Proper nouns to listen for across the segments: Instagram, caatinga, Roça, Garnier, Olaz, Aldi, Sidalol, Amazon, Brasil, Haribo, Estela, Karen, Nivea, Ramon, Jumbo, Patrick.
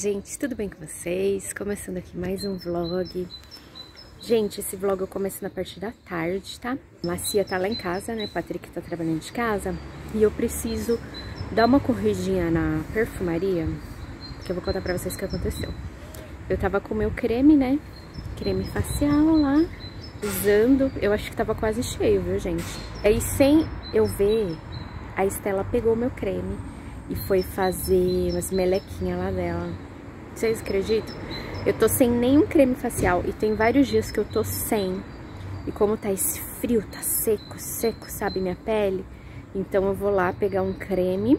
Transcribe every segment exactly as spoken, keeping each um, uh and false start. Gente, tudo bem com vocês? Começando aqui mais um vlog. Gente, esse vlog eu começo na parte da tarde, tá? A Cia tá lá em casa, né? Patrick tá trabalhando de casa. E eu preciso dar uma corridinha na perfumaria, que eu vou contar pra vocês o que aconteceu. Eu tava com o meu creme, né? Creme facial lá, usando. Eu acho que tava quase cheio, viu, gente? Aí, sem eu ver, a Estela pegou o meu creme e foi fazer umas melequinhas lá dela. Vocês acreditam? Eu tô sem nenhum creme facial e tem vários dias que eu tô sem. E como tá esse frio, tá seco, seco, sabe, minha pele? Então eu vou lá pegar um creme.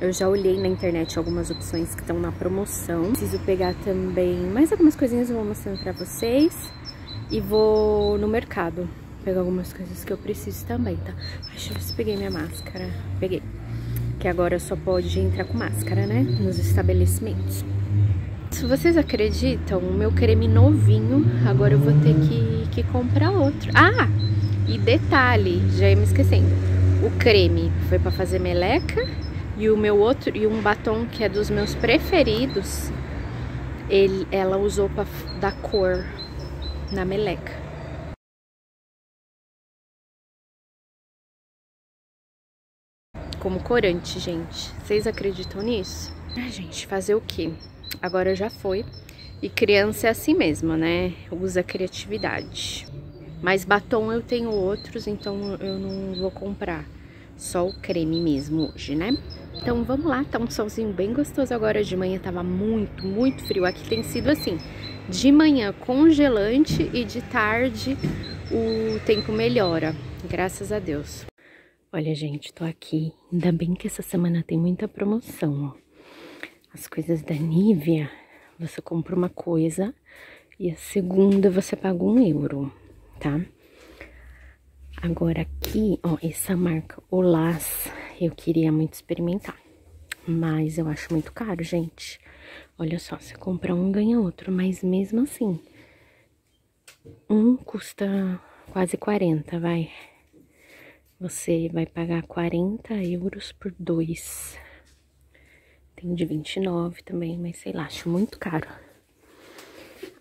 Eu já olhei na internet algumas opções que estão na promoção. Preciso pegar também mais algumas coisinhas, eu vou mostrando pra vocês. E vou no mercado pegar algumas coisas que eu preciso também, tá? Deixa eu ver se peguei minha máscara. Peguei. Que agora só pode entrar com máscara, né? Nos estabelecimentos. Se vocês acreditam, o meu creme novinho, agora eu vou ter que, que comprar outro. Ah! E detalhe, já ia me esquecendo. O creme foi pra fazer meleca e o meu outro, e um batom que é dos meus preferidos, ele, ela usou pra dar cor na meleca. Como corante, gente. Vocês acreditam nisso? Ai, gente, fazer o quê? Agora já foi. E criança é assim mesmo, né? Usa criatividade. Mas batom eu tenho outros, então eu não vou comprar. Só o creme mesmo hoje, né? Então vamos lá, tá um solzinho bem gostoso agora de manhã. Tava muito, muito frio. Aqui tem sido assim, de manhã congelante e de tarde o tempo melhora. Graças a Deus. Olha, gente, tô aqui. Ainda bem que essa semana tem muita promoção, ó. As coisas da Nivea, você compra uma coisa e a segunda você paga um euro, tá? Agora aqui, ó, essa marca Olaz, eu queria muito experimentar, mas eu acho muito caro, gente. Olha só, você compra um, ganha outro, mas mesmo assim, um custa quase quarenta, vai... Você vai pagar quarenta euros por dois. Tem de vinte e nove também, mas sei lá, acho muito caro.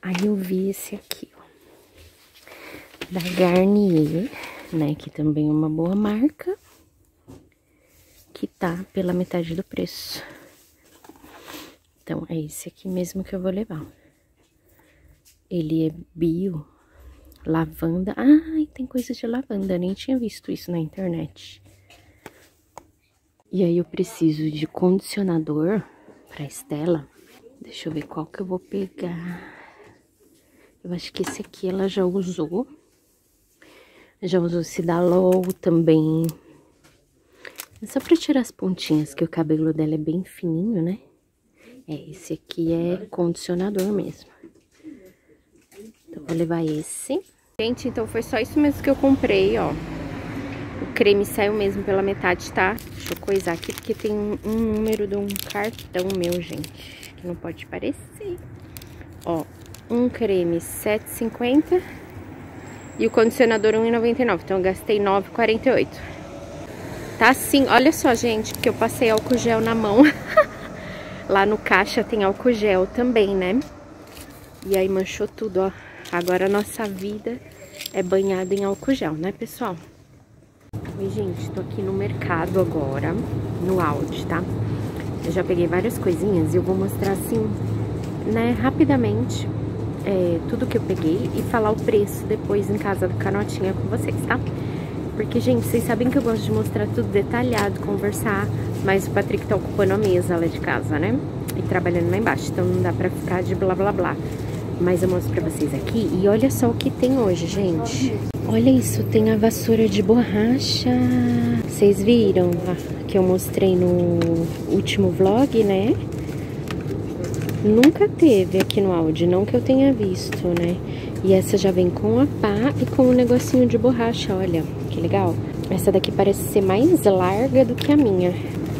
Aí eu vi esse aqui, ó. Da Garnier, né? Que também é uma boa marca. Que tá pela metade do preço. Então, é esse aqui mesmo que eu vou levar. Ele é bio... Lavanda. Ai, tem coisa de lavanda. Eu nem tinha visto isso na internet. E aí eu preciso de condicionador pra Estela. Deixa eu ver qual que eu vou pegar. Eu acho que esse aqui ela já usou. Já usou Sidalol também. É só pra tirar as pontinhas, que o cabelo dela é bem fininho, né? É, esse aqui é condicionador mesmo. Então, vou levar esse. Gente, então foi só isso mesmo que eu comprei, ó. O creme saiu mesmo pela metade, tá? Deixa eu coisar aqui, porque tem um, um número de um cartão meu, gente. Que não pode parecer. Ó, um creme sete reais e cinquenta centavos e o condicionador um real e noventa e nove centavos. Então, eu gastei nove reais e quarenta e oito centavos. Tá assim, olha só, gente, que eu passei álcool gel na mão. Lá no caixa tem álcool gel também, né? E aí manchou tudo, ó. Agora a nossa vida é banhada em álcool gel, né, pessoal? Oi, gente, tô aqui no mercado agora, no Aldi, tá? Eu já peguei várias coisinhas e eu vou mostrar assim, né, rapidamente, é, tudo que eu peguei e falar o preço depois em casa do Canotinha com vocês, tá? Porque, gente, vocês sabem que eu gosto de mostrar tudo detalhado, conversar, mas o Patrick tá ocupando a mesa lá de casa, né? E trabalhando lá embaixo, então não dá pra ficar de blá blá blá. Mas eu mostro pra vocês aqui. E olha só o que tem hoje, gente. Olha isso, tem a vassoura de borracha. Vocês viram a que eu mostrei no último vlog, né? Nunca teve aqui no Aldi, não que eu tenha visto, né? E essa já vem com a pá e com o um negocinho de borracha, olha. Que legal. Essa daqui parece ser mais larga do que a minha.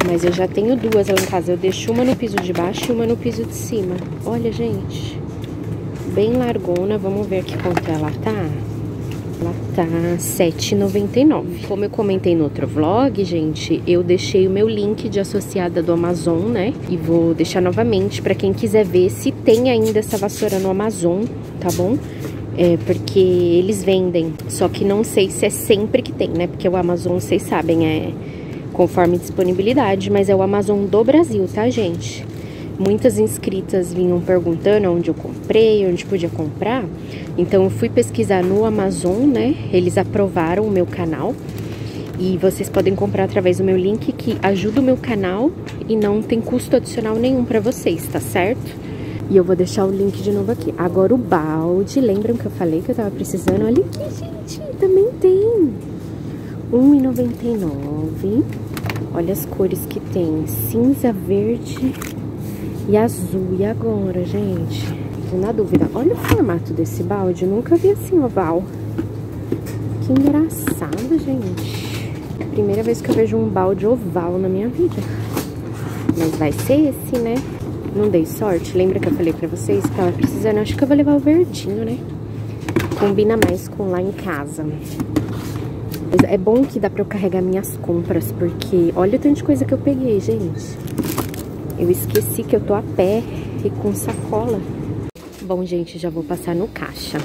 Mas eu já tenho duas lá em casa. Eu deixo uma no piso de baixo e uma no piso de cima. Olha, gente... Bem largona, vamos ver aqui quanto ela tá. Ela tá sete reais e noventa e nove centavos. Como eu comentei no outro vlog, gente, eu deixei o meu link de associada do Amazon, né? E vou deixar novamente pra quem quiser ver se tem ainda essa vassoura no Amazon, tá bom? É, porque eles vendem, só que não sei se é sempre que tem, né? Porque o Amazon, vocês sabem, é conforme disponibilidade, mas é o Amazon do Brasil, tá, gente? Muitas inscritas vinham perguntando onde eu comprei, onde podia comprar. Então eu fui pesquisar no Amazon, né? Eles aprovaram o meu canal e vocês podem comprar através do meu link, que ajuda o meu canal e não tem custo adicional nenhum pra vocês, tá certo? E eu vou deixar o link de novo aqui. Agora o balde, lembram que eu falei que eu tava precisando? Olha aqui, gente, também tem um real e noventa e nove centavos. Olha as cores que tem, cinza, verde e azul. E agora, gente, tô na dúvida. Olha o formato desse balde, eu nunca vi assim oval. Que engraçado, gente. Primeira vez que eu vejo um balde oval na minha vida. Mas vai ser esse, né? Não dei sorte, lembra que eu falei pra vocês que tava precisando? Acho que eu vou levar o verdinho, né? Combina mais com lá em casa. É bom que dá pra eu carregar minhas compras, porque olha o tanto de coisa que eu peguei, gente. Eu esqueci que eu tô a pé e com sacola. Bom, gente, já vou passar no caixa.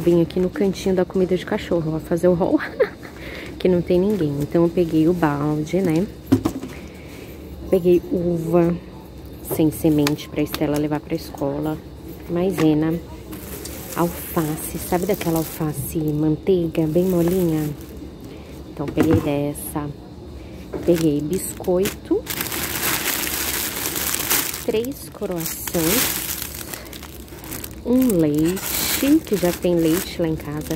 Vim aqui no cantinho da comida de cachorro, vou fazer o haul, que não tem ninguém. Então eu peguei o balde, né? Peguei uva sem semente pra Estela levar pra escola, maisena, alface, sabe daquela alface manteiga, bem molinha? Então peguei dessa, peguei biscoito, três croissants, um leite, que já tem leite lá em casa,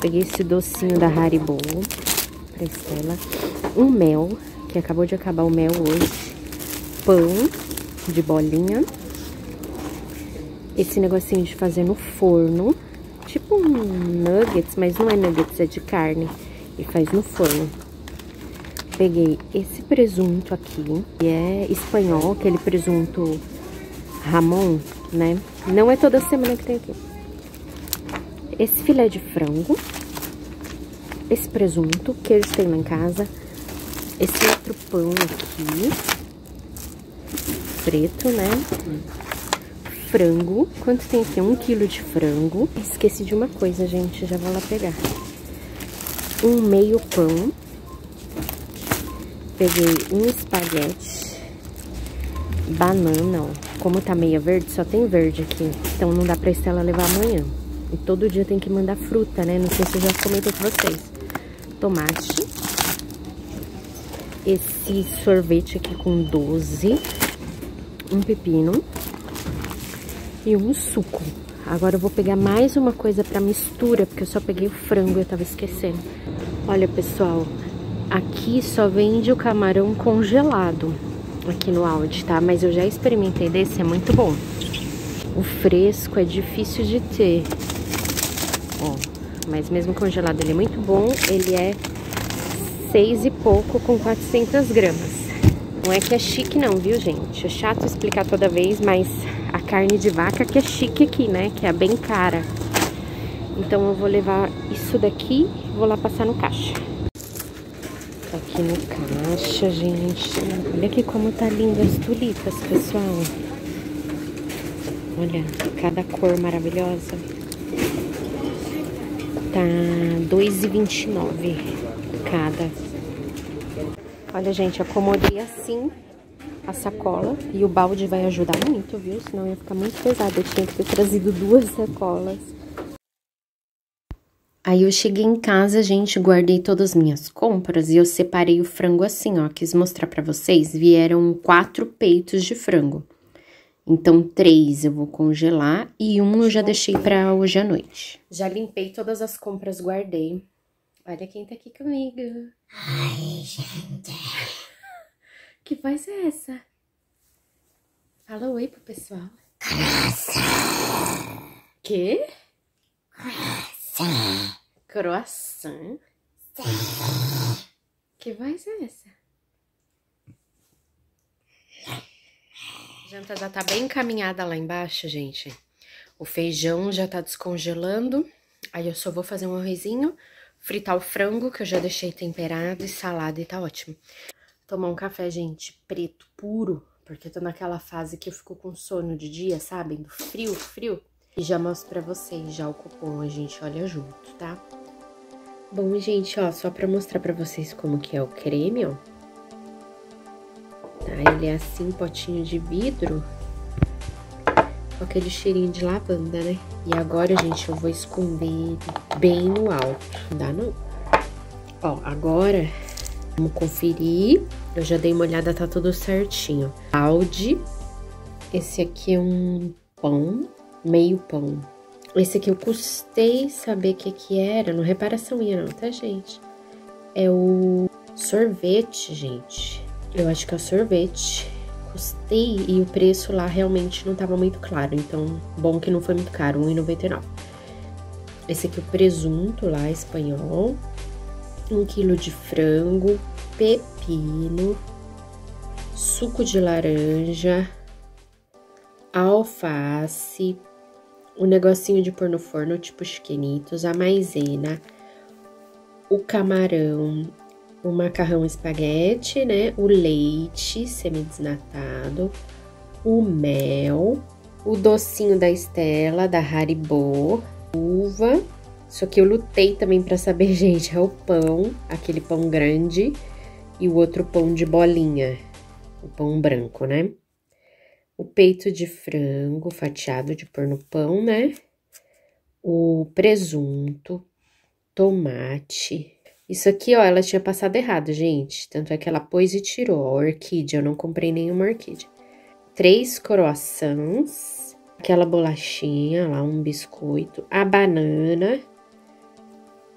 peguei esse docinho da Haribo pra Estela, um mel, que acabou de acabar o mel hoje, pão de bolinha, esse negocinho de fazer no forno, tipo um nuggets, mas não é nuggets, é de carne, e faz no forno. Peguei esse presunto aqui, que é espanhol, aquele presunto Ramon, né? Não é toda semana que tem aqui. Esse filé de frango, esse presunto, que eles têm lá em casa, esse outro pão aqui, preto, né? Frango. Quanto tem aqui? Um quilo de frango. Esqueci de uma coisa, gente. Já vou lá pegar. Um meio pão. Peguei um espaguete. Banana, ó. Como tá meia verde, só tem verde aqui. Então não dá pra Estela levar amanhã. E todo dia tem que mandar fruta, né? Não sei se eu já comentei com vocês. Tomate. Esse sorvete aqui com doze. Um pepino e um suco. Agora eu vou pegar mais uma coisa pra mistura, porque eu só peguei o frango e eu tava esquecendo. Olha, pessoal, aqui só vende o camarão congelado aqui no Aldi, tá? Mas eu já experimentei desse, é muito bom. O fresco é difícil de ter, ó, mas mesmo congelado ele é muito bom. Ele é seis e pouco com quatrocentas gramas. Não é que é chique não, viu, gente? É chato explicar toda vez, mas a carne de vaca que é chique aqui, né? Que é bem cara. Então eu vou levar isso daqui e vou lá passar no caixa. Tá aqui no caixa, gente. Olha aqui como tá linda as tulipas, pessoal. Olha, cada cor maravilhosa. Tá dois reais e vinte e nove centavos cada. Olha, gente, acomodei assim a sacola e o balde vai ajudar muito, viu? Senão ia ficar muito pesado, eu tinha que ter trazido duas sacolas. Aí eu cheguei em casa, gente, guardei todas as minhas compras e eu separei o frango assim, ó. Quis mostrar pra vocês, vieram quatro peitos de frango. Então, três eu vou congelar e um eu já deixei pra hoje à noite. Já limpei todas as compras, guardei. Olha quem tá aqui comigo. Ai, gente. Que voz é essa? Fala oi pro pessoal. Croissant. Quê? Croissant. Croissant? Sim. Que voz é essa? A janta já tá bem encaminhada lá embaixo, gente. O feijão já tá descongelando. Aí eu só vou fazer um arrozinho, fritar o frango, que eu já deixei temperado, e salada, e tá ótimo. Tomar um café, gente, preto, puro, porque eu tô naquela fase que eu fico com sono de dia, sabem? Do frio, frio. E já mostro pra vocês, já o cupom a gente olha junto, tá? Bom, gente, ó, só pra mostrar pra vocês como que é o creme, ó. Tá, ele é assim, potinho de vidro. Com aquele cheirinho de lavanda, né? E agora, gente, eu vou esconder ele bem no alto. Não dá, não? Ó, agora, vamos conferir. Eu já dei uma olhada, tá tudo certinho. Aldi. Esse aqui é um pão, meio pão. Esse aqui eu custei saber o que que era. Não repara essa unha, não, tá, gente? É o sorvete, gente. Eu acho que é o sorvete. Gostei, e o preço lá realmente não tava muito claro, então bom que não foi muito caro, um real e noventa e nove. Esse aqui é o presunto lá, espanhol. Um quilo de frango, pepino, suco de laranja, alface, um negocinho de pôr no forno, tipo chiquenitos, a maisena, o camarão, o macarrão espaguete, né? O leite semidesnatado, o mel, o docinho da Estela, da Haribo, uva. Isso aqui eu lutei também pra saber, gente. É o pão, aquele pão grande, e o outro pão de bolinha, o pão branco, né? O peito de frango fatiado de pôr no pão, né? O presunto, tomate. Isso aqui, ó, ela tinha passado errado, gente. Tanto é que ela pôs e tirou. Ó, orquídea, eu não comprei nenhuma orquídea. Três croissants. Aquela bolachinha lá, um biscoito. A banana.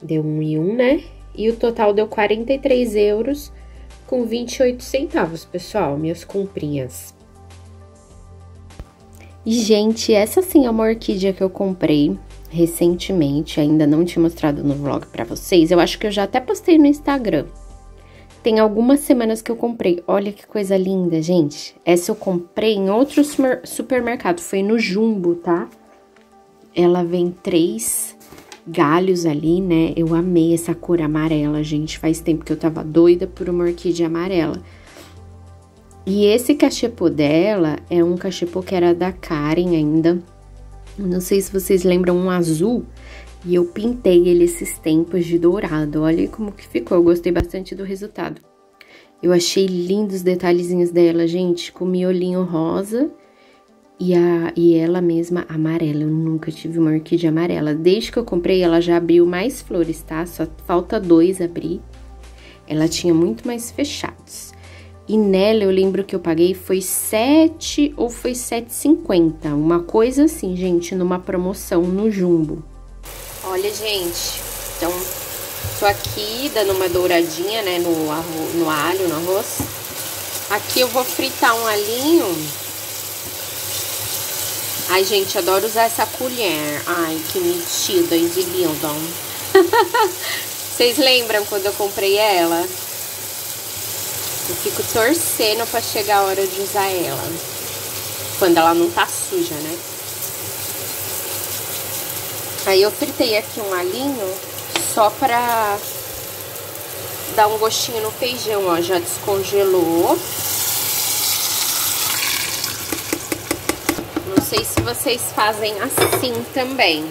Deu um e um, né? E o total deu quarenta e três euros com vinte e oito centavos, pessoal. Minhas comprinhas. E, gente, essa sim é uma orquídea que eu comprei recentemente, ainda não tinha mostrado no vlog pra vocês. Eu acho que eu já até postei no Instagram. Tem algumas semanas que eu comprei. Olha que coisa linda, gente. Essa eu comprei em outro supermercado. Foi no Jumbo, tá? Ela vem três galhos ali, né? Eu amei essa cor amarela, gente. Faz tempo que eu tava doida por uma orquídea amarela. E esse cachepô dela é um cachepô que era da Karen ainda. Não sei se vocês lembram, um azul, e eu pintei ele esses tempos de dourado. Olha como que ficou, eu gostei bastante do resultado. Eu achei lindos os detalhezinhos dela, gente, com miolinho rosa e, a, e ela mesma amarela. Eu nunca tive uma orquídea amarela. Desde que eu comprei, ela já abriu mais flores, tá? Só falta dois abrir. Ela tinha muito mais fechados. E nela eu lembro que eu paguei foi sete ou foi sete e cinquenta, uma coisa assim, gente, numa promoção no Jumbo. Olha, gente, então tô aqui dando uma douradinha, né, no, arroz, no alho, no arroz. Aqui eu vou fritar um alhinho. Ai, gente, adoro usar essa colher. Ai, que metida, exibidão. Vocês lembram quando eu comprei ela? Eu fico torcendo pra chegar a hora de usar ela. Quando ela não tá suja, né? Aí eu fritei aqui um alhinho só pra dar um gostinho no feijão, ó. Já descongelou. Não sei se vocês fazem assim também.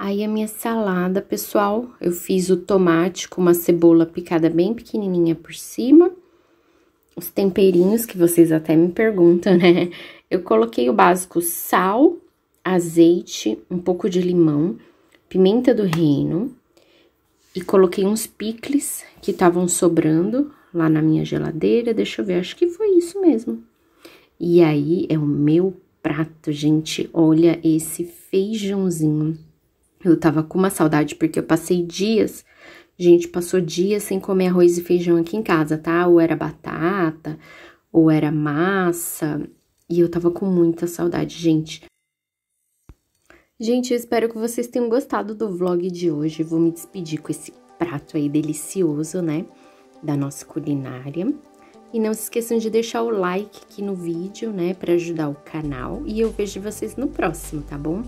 Aí a minha salada, pessoal, eu fiz o tomate com uma cebola picada bem pequenininha por cima. Os temperinhos que vocês até me perguntam, né? Eu coloquei o básico: sal, azeite, um pouco de limão, pimenta do reino. E coloquei uns picles que estavam sobrando lá na minha geladeira. Deixa eu ver, acho que foi isso mesmo. E aí é o meu prato, gente. Olha esse feijãozinho. Eu tava com uma saudade, porque eu passei dias, gente, passou dias sem comer arroz e feijão aqui em casa, tá? Ou era batata, ou era massa, e eu tava com muita saudade, gente. Gente, eu espero que vocês tenham gostado do vlog de hoje. Vou me despedir com esse prato aí delicioso, né? Da nossa culinária. E não se esqueçam de deixar o like aqui no vídeo, né, para ajudar o canal. E eu vejo vocês no próximo, tá bom?